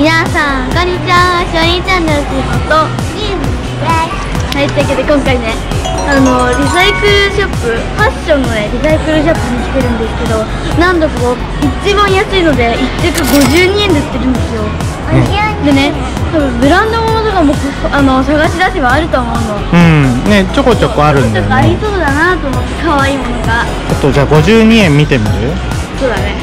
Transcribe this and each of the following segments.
皆さんこんにちは、しおりんチャンネルということリンです。はい、というわけで今回ね、リサイクルショップ、ファッションのね、リサイクルショップに来てるんですけど、何度か一番安いので1着52円で売ってるんですよ。でね、多分ブランドものとかも探し出せばあると思うの。うん、ね、ちょこちょこあるんだよね。ありそうだなと思って、可愛いものが。あとじゃあ52円見てみる？そうだね。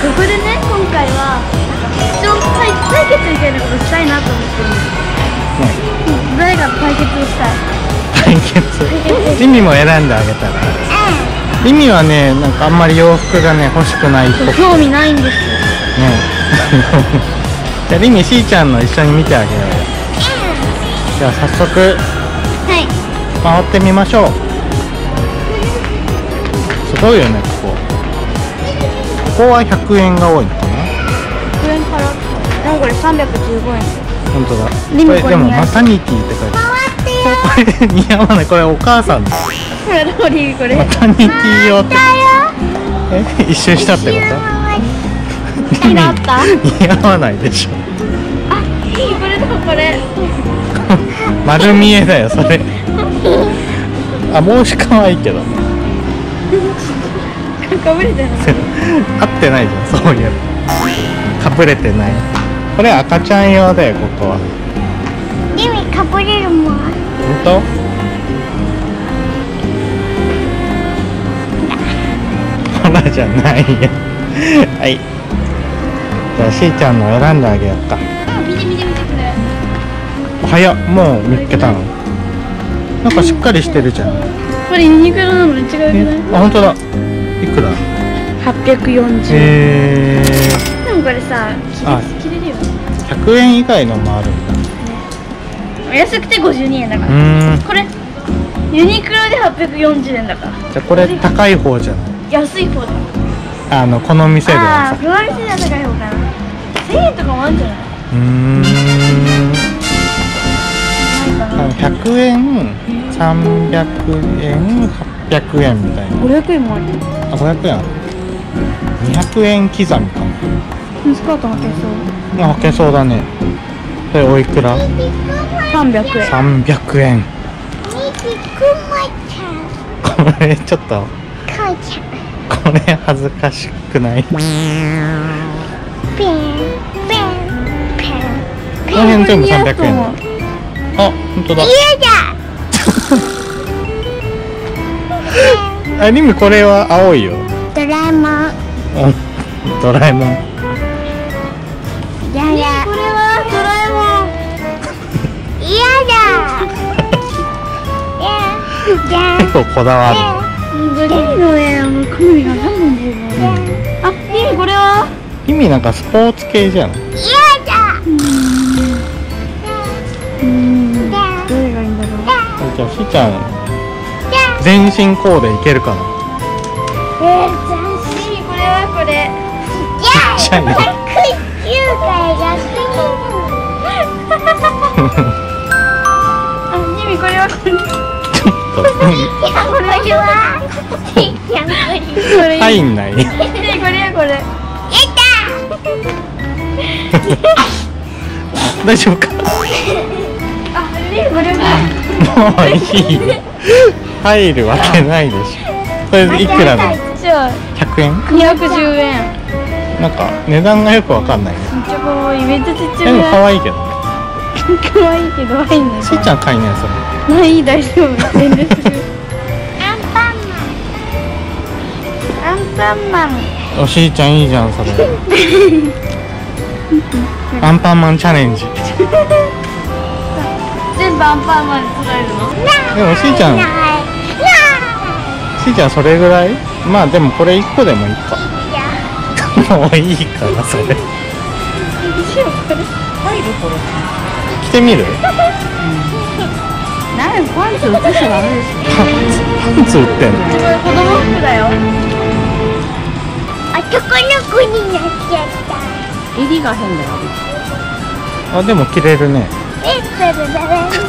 ここでね、今回はファッション対決みたいなことしたいなと思ってるんです、うん、誰が対決したい？対決リミも選んであげたら、うん、リミはね、なんかあんまり洋服がね、欲しくないっぽくて興味ないんですよね。じゃあリミ、しーちゃんの一緒に見てあげようよ、うん、じゃあ早速、はい、回ってみましょう。すごいよね、ここ。ここは100円が多いのかな。100円からでもこれ315円。本当だ。これでもマタニティって書いてある。これ似合わない。これお母さんのロリー。これマタニティ用って。え、一周したってこと？似合わないでしょ。あ、これとかこれ丸見えだよ、それ。あ、帽子可愛いけどかぶれてない。合ってないじゃん、そういうかぶれてない。これ赤ちゃん用だよ、ここは。リミかぶれるもん。本当？ほらじゃないよ。はい。じゃあしーちゃんの選んであげようか。見てこれ。早っ、もう見つけたの。なんかしっかりしてるじゃん。これユニクロなのに違うくない？あ、本当だ。いくら？840円。でもこれさ、切れるよね。100円以外のもあるんだ。安くて52円だから。これユニクロで840円だから。じゃあこれ高い方じゃない？安い方だ。この店ではさ、この店では高い方かな。1000円とかもあるんじゃない？100円、300円、800円みたいな。500円もある。あ、500円ある。200円刻みかな。スカート履けそう。履けそうだね。それおいくら？300円。300円。これちょっと。これ恥ずかしくない？この辺全部300円。あ、本当だ。あ、リムこれは青いよ。ドラえもん。ドラえもん。やだ。これはドラえもん。嫌だ。結構こだわる。あ、リムこれは？リムなんかスポーツ系じゃん。嫌だ。どれがいいんだろう。じゃあしーちゃん。全身コーデいけるかな。全身これはこれ。いや、あ、ニミこれはこれ。ちょっと。これは。入んない。これ。大丈夫か。あ、ニミこれは。もういい。入るわけないでしょ。これいくらなの？100円？210円。なんか値段がよくわかんないね。めっちゃちっちゃい。でも可愛いけど。可愛いけど入んない。しーちゃん買いなよそれ。ない、大丈夫。遠慮する。アンパンマン。お、しーちゃんいいじゃんそれ。アンパンマンチャレンジ。全部アンパンマンに揃えるの？でもしーちゃんそれぐらい。まあでもこれ1個でもいいか。もういいかなそれ。着てみる？パンツ売ってちゃダメですよ。パンツ売ってんの？子供服だよ。男の子になっちゃった。襟が変だよ。あ、でも着れるね。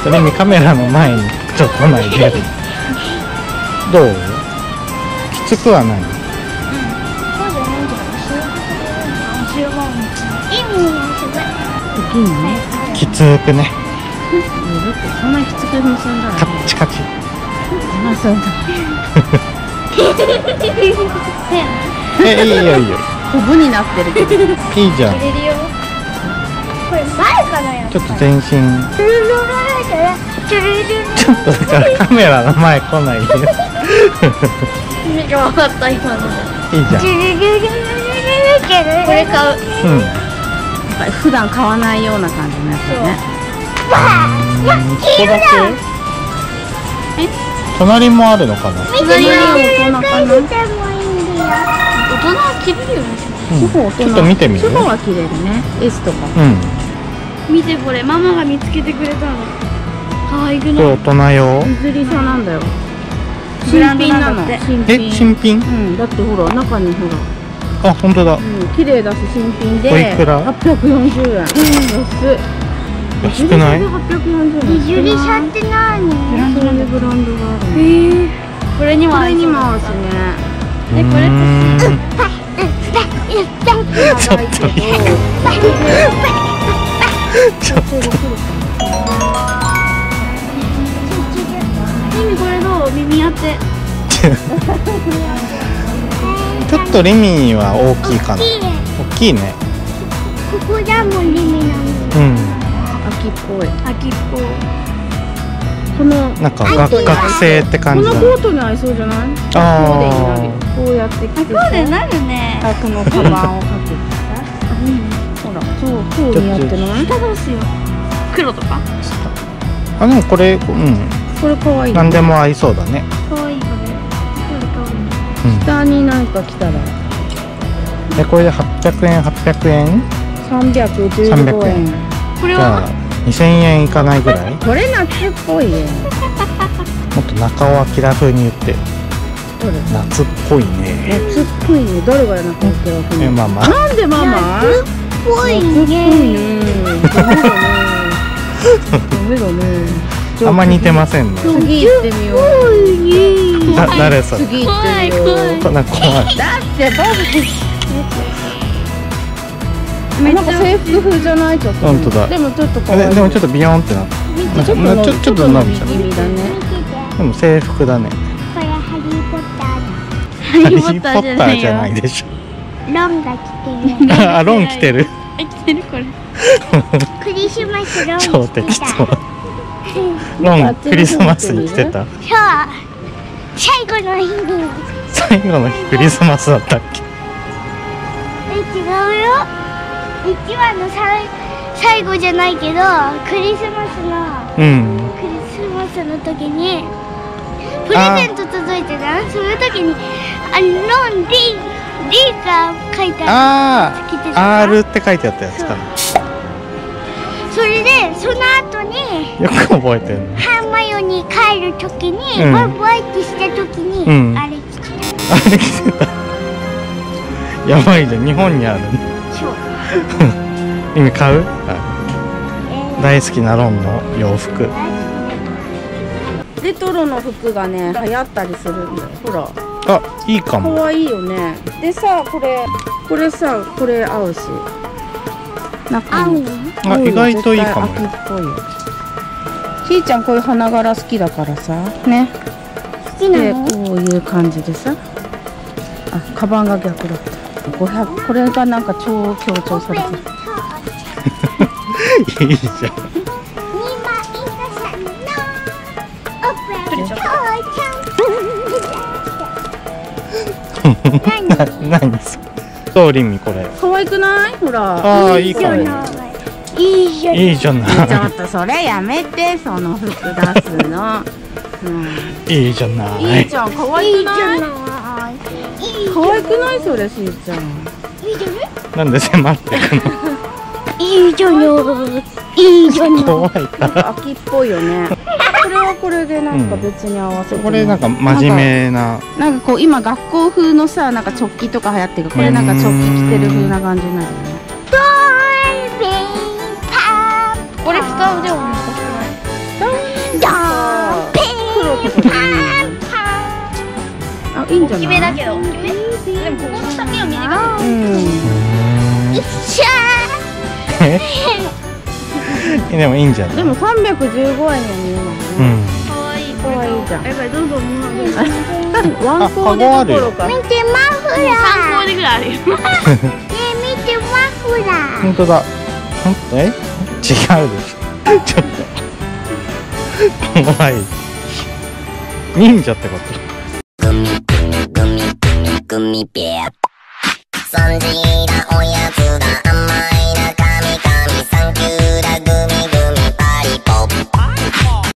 それにカメラの前にちょっと来ないで。どう？きつくはない。そうじゃないんじゃない？きつくね。そんなきつく結んだら。カチカチ。今そうだ。いいよいいよ。コブになってるけど。いいじゃん。これ前かなや。ちょっと全身。ちょっとだからカメラの前来ないで。意味がわかった今の。いいじゃん。これ買う。うん。普段買わないような感じのやつね。ここだけ？え？隣もあるのかな？隣は大人かな？大人は切れるよね。ちょっと見てみる？そこは切れるね。S とか。見てこれ、ママが見つけてくれたの。可愛くない？大人用。水りさなんだよ。新品なの。え、新品？うん。だってほら中にほら。あ、本当だ。綺麗だし新品で。おいくら？840円。安くない？840円。ビジュリシャって何？そういうブランドがある。へえ。これにも合うしね。え、これって？ちょっと。ちょっと。リミこれどう？耳当て。ちょっとリミは大きいかな。大きいね。ここじゃもうリミなの。うん。秋っぽい。秋っぽい。このなんか学生って感じ。このコートに合いそうじゃない？ああ。こうやって着て。こうでなるね。このカバンをかけて。ほら、そう似合ってない？どうしよう。黒とか？あ、でもこれ、うん。これ可愛い。なんでも合いそうだね。可愛い。下になんか来たら、でこれで800円、800円、315円、これは2000円いかないぐらい。これ夏っぽいね。もっと中尾明風に言って、夏っぽいね。夏っぽいね。誰が中尾明風？ママ。なんでママ？夏っぽいね。ダメだね。あんま似てませんね。次行ってみよう。誰それ？次行ってみよう。怖い。だってバブ。なんか制服風じゃないちょっと。本当だ。でもちょっと可愛い。でもちょっとビヨンってなって。ちょっと伸びちゃう。でも制服だね。これハリーポッターだ。ハリーポッターじゃないでしょ。ロンが着てる。あ、ロン着てる。着てるこれ。クリスマスロン。超適当。ロン、クリスマスに来てた。そう、最後の日に。最後の日、クリスマスだったっけ？え、違うよ。一番の最後じゃないけど、クリスマスの。うん。クリスマスの時に。プレゼント届いてた。その時に、ロン、リが書いてある。R って書いてあったやつかな。それでその後によく覚えてる。ハーマイオニー帰るときにワイワイってしたときにあれ着てた。あれ着てた。やばいじゃん、日本にある。そう。今買う？大好きなロンの洋服。レトロの服がね流行ったりするんだよ。ほら。あ、いいかも。可愛いよね。でさ、これさ、これ合うし。あ、意外といいかも。ひーちゃんこういう花柄好きだからさね。好きなの？こういう感じでさ、あ、カバンが逆だった。500、これがなんか超強調されてる。いいじゃん。何それ？そう、リミこれ可愛くない？ほら。ああ、いいかも。いいじゃん。いいじゃない。ちょっとそれやめて、その服出すの。いいじゃない。いいじゃん、可愛くない？可愛くないそれ、しーちゃん。いいじゃない？なんで迫ってくの？いいじゃない。いいじゃない。怖いから。秋っぽいよね。これはこれでなんか別に合わせて、これなんか真面目な、なんかこう今学校風のさ、なんかチョッキとか流行ってる。これなんかチョッキ着てる風な感じになるよね。これ使うでも面白くない？黒とか。あ、いいんじゃない？大きめだけど。でもここの丈は短い。うん。でもいいんじゃない。でも315円やね。かわいいじゃん。やっぱりどんどんみんなでワンコーデどころか見てマフラー3コーデぐらいあるよ。ねえ見てマフラー。ほんとだ。ほんとえ違うでしょ。ちょっと怖い忍者ってこと。グミベア。そんじらおやつが甘い。